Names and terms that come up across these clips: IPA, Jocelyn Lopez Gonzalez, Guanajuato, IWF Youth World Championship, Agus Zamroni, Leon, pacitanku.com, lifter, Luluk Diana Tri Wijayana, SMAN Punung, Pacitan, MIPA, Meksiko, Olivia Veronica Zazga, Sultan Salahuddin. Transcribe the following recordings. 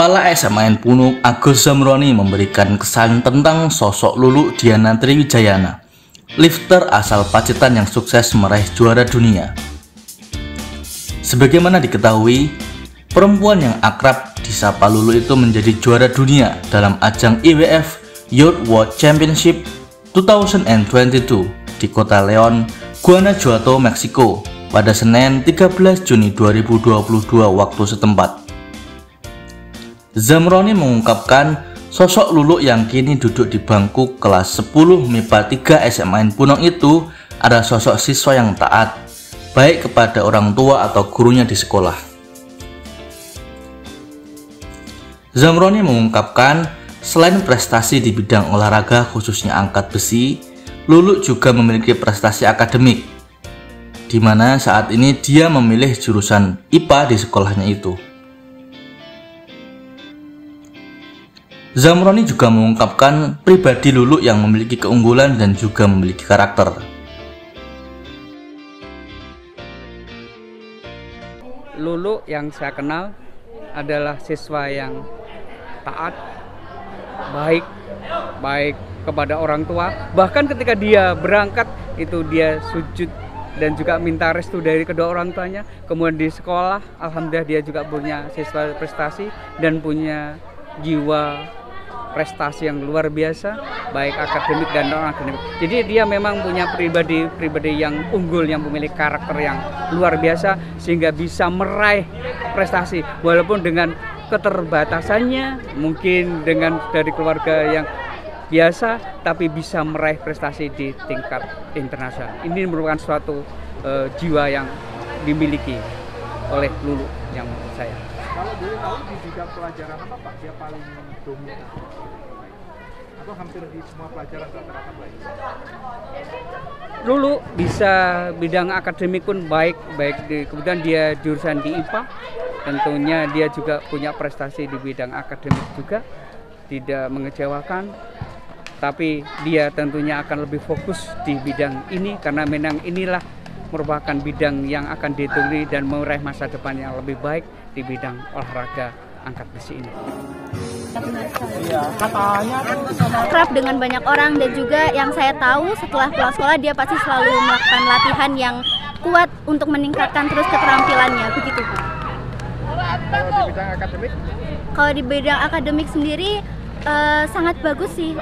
Kepala SMAN Punung Agus Zamroni memberikan kesan tentang sosok Luluk Diana Tri Wijayana, lifter asal Pacitan yang sukses meraih juara dunia. Sebagaimana diketahui, perempuan yang akrab disapa Luluk itu menjadi juara dunia dalam ajang IWF Youth World Championship 2022 di kota Leon, Guanajuato, Meksiko pada Senin 13 Juni 2022 waktu setempat. Zamroni mengungkapkan sosok Luluk yang kini duduk di bangku kelas 10 MIPA 3 SMAN Punung itu adalah sosok siswa yang taat, baik kepada orang tua atau gurunya di sekolah. Zamroni mengungkapkan selain prestasi di bidang olahraga khususnya angkat besi, Luluk juga memiliki prestasi akademik, di mana saat ini dia memilih jurusan IPA di sekolahnya itu. Zamroni juga mengungkapkan pribadi Luluk yang memiliki keunggulan dan juga memiliki karakter. Luluk yang saya kenal adalah siswa yang taat, baik kepada orang tua. Bahkan ketika dia berangkat itu dia sujud dan juga minta restu dari kedua orang tuanya. Kemudian di sekolah, alhamdulillah dia juga punya siswa prestasi dan punya jiwa prestasi yang luar biasa, baik akademik dan non akademik. Jadi dia memang punya pribadi yang unggul, yang memiliki karakter yang luar biasa sehingga bisa meraih prestasi walaupun dengan keterbatasannya, mungkin dengan dari keluarga yang biasa, tapi bisa meraih prestasi di tingkat internasional. Ini merupakan suatu jiwa yang dimiliki oleh Luluk yang menurut saya. Kalau boleh tahu di bidang pelajaran apa Pak dia paling dominan? Atau hampir di semua pelajaran rata-rata baik? Luluk bisa bidang akademik pun baik. Kemudian dia jurusan di IPA, tentunya dia juga punya prestasi di bidang akademik juga, tidak mengecewakan. Tapi dia tentunya akan lebih fokus di bidang ini karena memang inilah merupakan bidang yang akan ditunggu dan meraih masa depan yang lebih baik di bidang olahraga angkat besi ini. Kerap dengan banyak orang dan juga yang saya tahu setelah pulang sekolah dia pasti selalu melakukan latihan yang kuat untuk meningkatkan terus keterampilannya, begitu. Kalau di bidang akademik? Kalau di bidang akademik sendiri sangat bagus sih.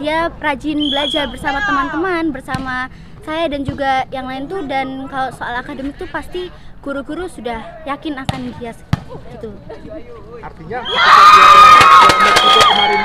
Dia rajin belajar bersama teman-teman, bersama saya dan juga yang lain tuh, dan kalau soal akademik tuh pasti guru-guru sudah yakin akan dia gitu. Artinya kemarin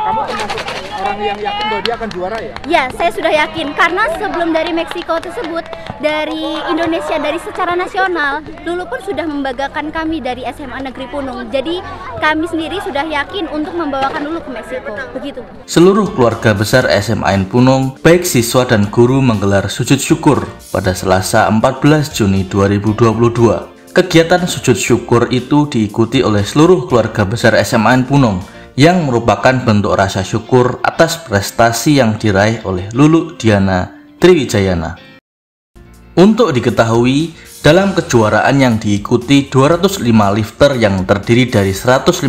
kamu termasuk orang yang yakin bahwa dia akan juara ya? Ya, saya sudah yakin karena sebelum dari Meksiko tersebut, dari Indonesia, dari secara nasional dulu pun sudah membanggakan kami dari SMA Negeri Punung. Jadi kami sendiri sudah yakin untuk membawakan Luluk ke Meksiko, begitu. Seluruh keluarga besar SMAN Punung, baik siswa dan guru, menggelar sujud syukur pada Selasa 14 Juni 2022. Kegiatan sujud syukur itu diikuti oleh seluruh keluarga besar SMAN Punung yang merupakan bentuk rasa syukur atas prestasi yang diraih oleh Luluk Diana Tri Wijayana. Untuk diketahui, dalam kejuaraan yang diikuti 205 lifter yang terdiri dari 115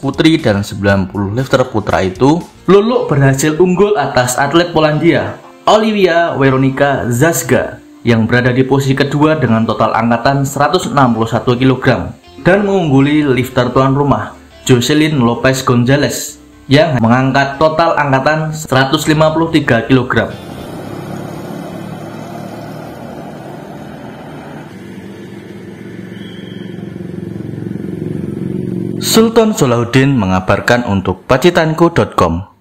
putri dan 90 lifter putra itu, Luluk berhasil unggul atas atlet Polandia, Olivia Veronica Zazga, yang berada di posisi kedua dengan total angkatan 161 kg dan mengungguli lifter tuan rumah Jocelyn Lopez Gonzalez yang mengangkat total angkatan 153 kg. Sultan Salahuddin mengabarkan untuk pacitanku.com.